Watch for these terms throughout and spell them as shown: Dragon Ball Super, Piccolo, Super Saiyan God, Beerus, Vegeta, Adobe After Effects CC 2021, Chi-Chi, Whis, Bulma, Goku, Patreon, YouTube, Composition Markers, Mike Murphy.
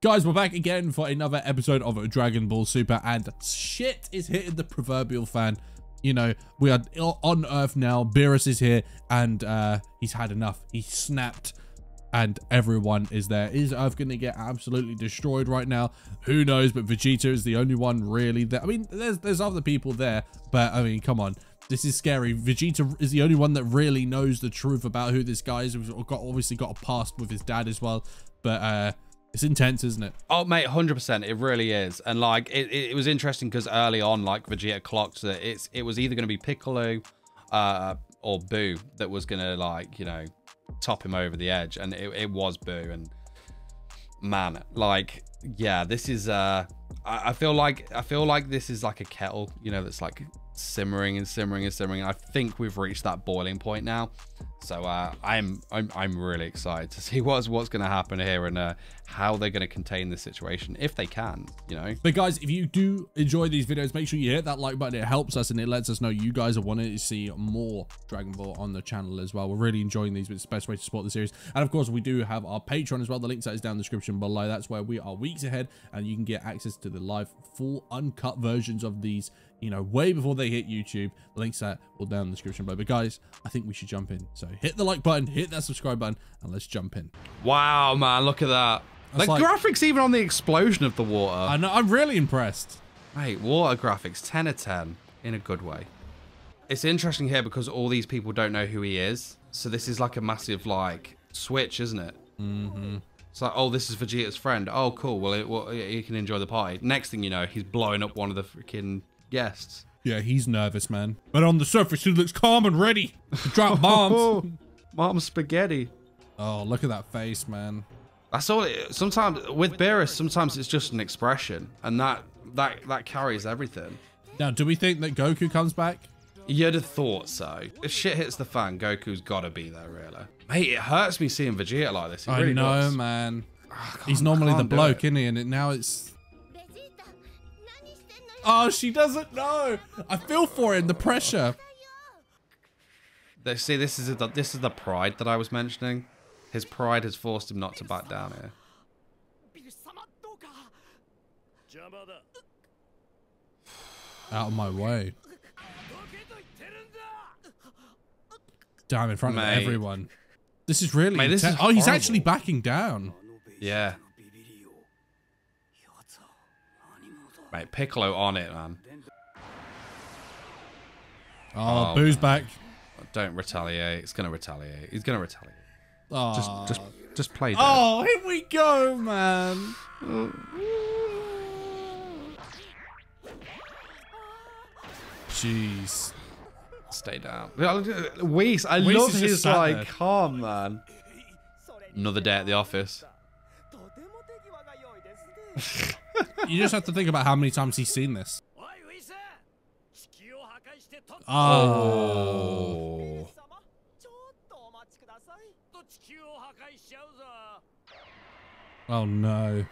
Guys, we're back again for another episode of Dragon Ball Super, and shit is hitting the proverbial fan. You know, we are on Earth now. Beerus is here, and he's had enough. He snapped, and everyone is there. Is Earth going to get absolutely destroyed right now? Who knows, but Vegeta is the only one really there. I mean, there's other people there, but I mean, come on. This is scary. Vegeta is the only one that really knows the truth about who this guy is. He's obviously got a past with his dad as well, but... It's intense, isn't it? Oh, mate, 100%. It really is. And, like, it was interesting because early on, like, Vegeta clocked that it was either going to be Piccolo or Boo that was going to, like, you know, top him over the edge. And it was Boo. And, man, like, yeah, this is... I feel like this is like a kettle, you know, that's, like, simmering and simmering and simmering. I think we've reached that boiling point now. So I'm really excited to see what's going to happen here and how they're going to contain this situation, if they can, you know. But guys, if you do enjoy these videos, make sure you hit that like button. It helps us and it lets us know you guys are wanting to see more Dragon Ball on the channel as well. We're really enjoying these, but it's the best way to support the series. And of course, we do have our Patreon as well. The link to that is down in the description below. That's where we are weeks ahead, and you can get access to the live, full, uncut versions of these, you know, way before they hit YouTube. The links to that all down in the description below. But guys, I think we should jump in. So hit the like button, hit that subscribe button, and let's jump in. Wow, man, look at that. Like, graphics even on the explosion of the water. I know, I'm really impressed. Mate, water graphics, 10 of 10, in a good way. It's interesting here because all these people don't know who he is. So this is like a massive, like, switch, isn't it? Mm-hmm. It's like, oh, this is Vegeta's friend. Oh, cool. Well, he can enjoy the party. Next thing you know, he's blowing up one of the freaking guests. Yeah, he's nervous, man. But on the surface, he looks calm and ready to drop bombs. Mom's spaghetti. Oh, look at that face, man. That's all. Sometimes with Beerus, sometimes it's just an expression, and that carries everything. Now, do we think that Goku comes back? You'd have thought so. If shit hits the fan, Goku's gotta be there, really. Mate, it hurts me seeing Vegeta like this. I know, man. He's normally the bloke, isn't he? And now it's... Oh, she doesn't know. I feel for him, the pressure. See, this is the pride that I was mentioning. His pride has forced him not to back down here. Out of my way. Damn, in front of everyone. This is really... Mate, this is oh, he's actually backing down. Yeah. Mate, Piccolo on it, man. Oh, Boo's back. Don't retaliate. It's gonna retaliate. He's gonna retaliate. Oh. Just play dead. Oh, here we go, man. Jeez. Stay down. Whis, I love his, like, calm, man. Another day at the office. You just have to think about how many times he's seen this. Oh. Oh, no.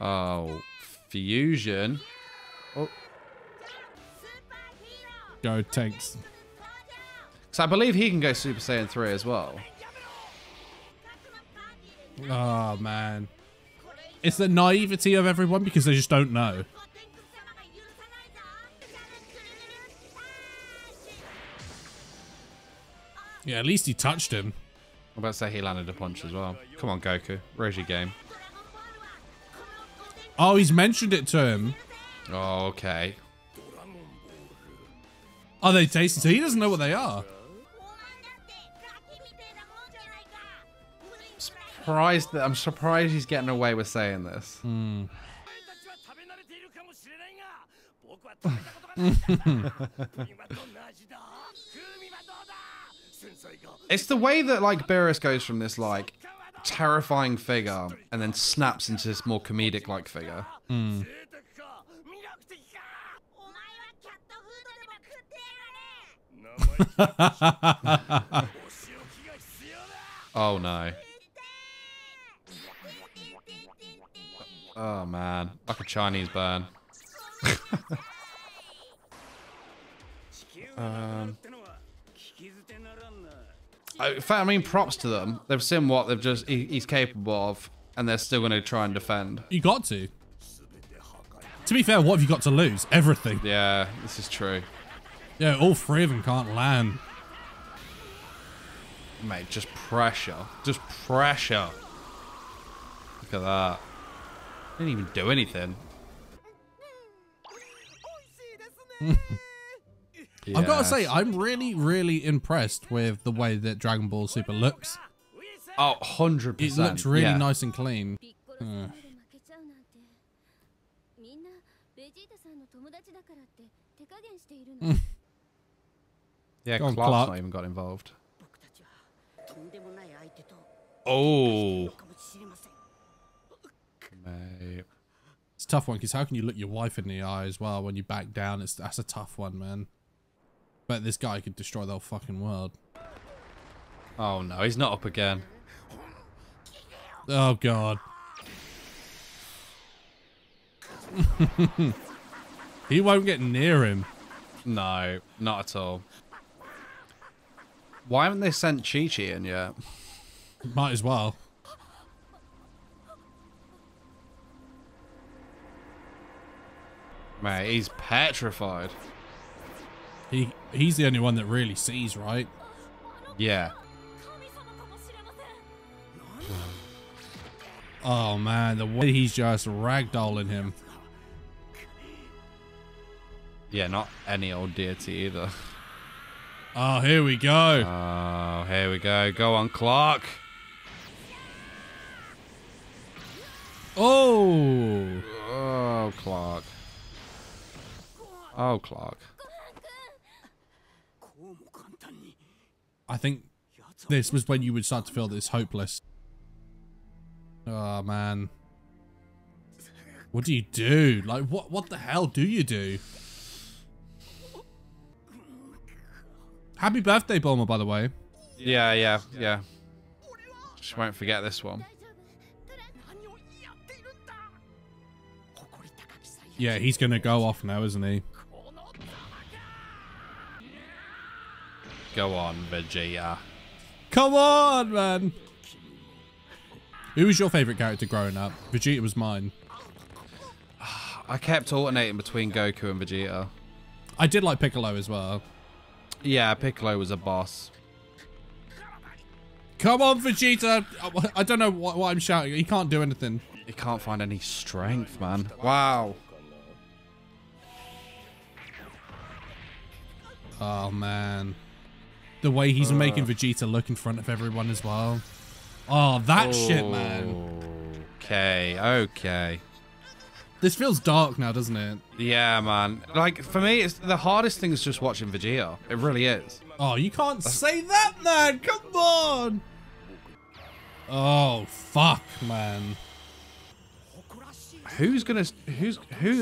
Oh. Fusion. Oh. Go, tanks. Because I believe he can go Super Saiyan 3 as well. Oh, man. It's the naivety of everyone because they just don't know. Yeah, at least he touched him. I'm about to say he landed a punch as well. Come on, Goku. Where's your game? Oh, he's mentioned it to him. Oh, okay. Are they tasty? So he doesn't know what they are. I'm surprised he's getting away with saying this. Mm. It's the way that, like, Beerus goes from this, like, terrifying figure and then snaps into this more comedic, like, figure. Mm. Oh, no. Oh, man. Like a Chinese burn. I mean, props to them. They've seen what he's capable of. and they're still going to try and defend. You got to. To be fair, what have you got to lose? Everything. Yeah, this is true. Yeah, all three of them can't land. Mate, just pressure. Just pressure. Look at that. Didn't even do anything. Yes. I've got to say, I'm really, really impressed with the way that Dragon Ball Super looks. Oh, 100%. It looks really nice and clean. Yeah, Clark's not even got involved. Oh. Mate. It's a tough one, because how can you look your wife in the eye as well when you back down? That's a tough one, man. But this guy could destroy the whole fucking world. Oh no, he's not up again. Oh god. He won't get near him. No, not at all. Why haven't they sent Chi-Chi in yet? Might as well. Mate, he's petrified. He's the only one that really sees, right? Yeah. Oh man, the way he's just ragdolling him. Yeah, not any old deity either. Oh, here we go. Oh, here we go. Go on, Clark. Oh. Oh, Clark. Oh, Clark. I think this was when you would start to feel this hopeless. Oh, man. What do you do? Like, what the hell do you do? Happy birthday, Bulma, by the way. Yeah, yeah, yeah. She won't forget this one. Yeah, he's going to go off now, isn't he? Go on, Vegeta. Come on, man. Who was your favourite character growing up? Vegeta was mine. I kept alternating between Goku and Vegeta. I did like Piccolo as well. Yeah, Piccolo was a boss. Come on, Vegeta. I don't know what I'm shouting. He can't do anything. He can't find any strength, man. Wow. Oh, man. The way he's making Vegeta look in front of everyone as well. Oh, that shit, man. Okay, okay. This feels dark now, doesn't it? Yeah, man. Like, for me, it's the hardest thing is just watching Vegeta. It really is. Oh, you can't say that, man. Come on. Oh, fuck, man. Who at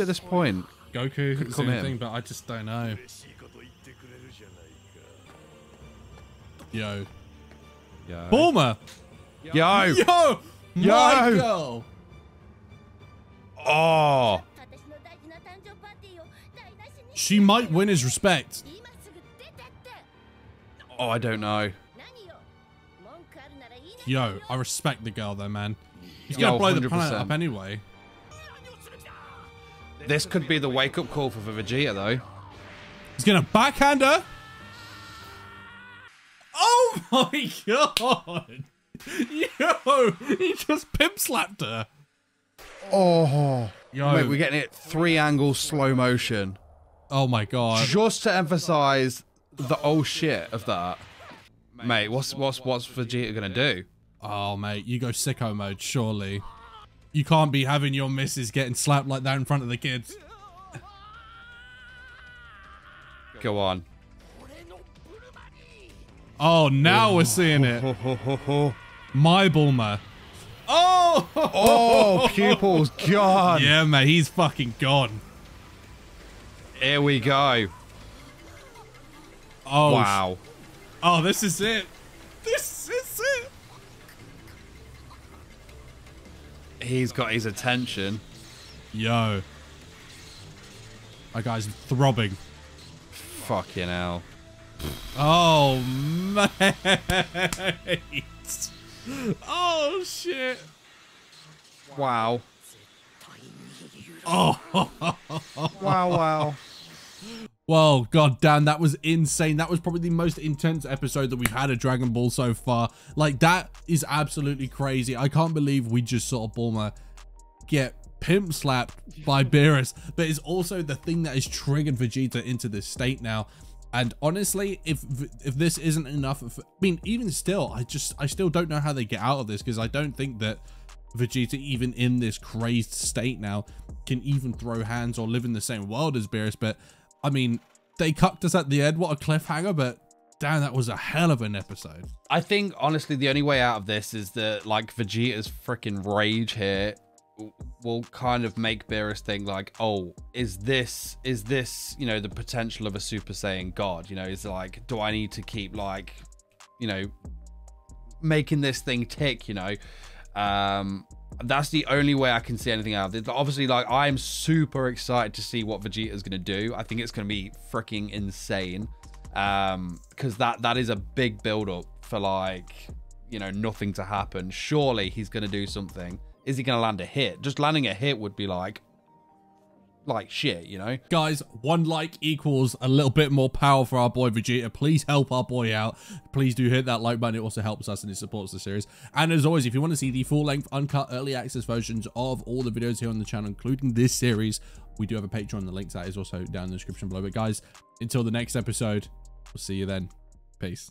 this point? Goku could come in, but I just don't know. Yo. Yo. Bulma. Yo. Yo. Michael. Oh. She might win his respect. Oh, I don't know. Yo, I respect the girl though, man. He's going to blow 100%. The planet up anyway. This could be the wake-up call for Vegeta, though. He's going to backhand her. Oh, my God. Yo, he just pimp-slapped her. Oh. Yo. Wait, we're getting it three-angle slow motion. Oh, my God. Just to emphasize the old shit of that. Mate, what's Vegeta going to do? Oh, mate, you go sicko mode, surely. You can't be having your missus getting slapped like that in front of the kids. Go on. Oh, now we're seeing it. My Bulma. Oh! Oh, pupils gone. Yeah, mate, he's fucking gone. Here we go. Oh, wow. Oh, this is it. This is it. He's got his attention. Yo. That guy's throbbing. Fucking hell. Oh, mate. Oh, shit. Wow. Oh. Wow. Whoa, god damn, that was insane. That was probably the most intense episode that we've had of Dragon Ball so far. Like, that is absolutely crazy. I can't believe we just saw Bulma get pimp slapped by Beerus, but it's also the thing that has triggered Vegeta into this state now. And honestly, if this isn't enough, I mean, even still, I still don't know how they get out of this, because I don't think that Vegeta, even in this crazed state now, can even throw hands or live in the same world as Beerus. But I mean, they cucked us at the end. What a cliffhanger, but damn, that was a hell of an episode. I think, honestly, the only way out of this is that, like, Vegeta's freaking rage here will kind of make Beerus think, like, oh, is this, you know, the potential of a Super Saiyan God? You know, is like, do I need to keep, like, you know, making this thing tick, you know? That's the only way I can see anything out of this. Obviously, like, I'm super excited to see what Vegeta's gonna do. I think it's gonna be freaking insane, because that is a big build-up for, like, you know, nothing to happen. Surely he's gonna do something. Is he gonna land a hit? Just landing a hit would be like shit, you know? Guys, one like equals a little bit more power for our boy Vegeta. Please help our boy out. Please do hit that like button. It also helps us and it supports the series. And as always, if you want to see the full-length uncut early access versions of all the videos here on the channel, including this series, we do have a Patreon. The link to that is also down in the description below. But guys, until the next episode, we'll see you then. Peace.